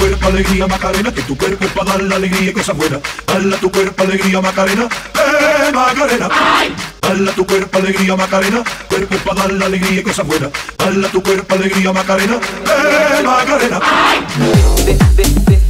cuerpo alegría, Macarena, que tu cuerpo es para dar la alegría y cosas buenas. Dale a tu cuerpo alegría, Macarena, Macarena. ¡Ay! Dale a tu cuerpo alegría, Macarena, cuerpo es para dar la alegría y cosas buenas. Dale a tu cuerpo alegría, Macarena, Macarena. ¡Ay!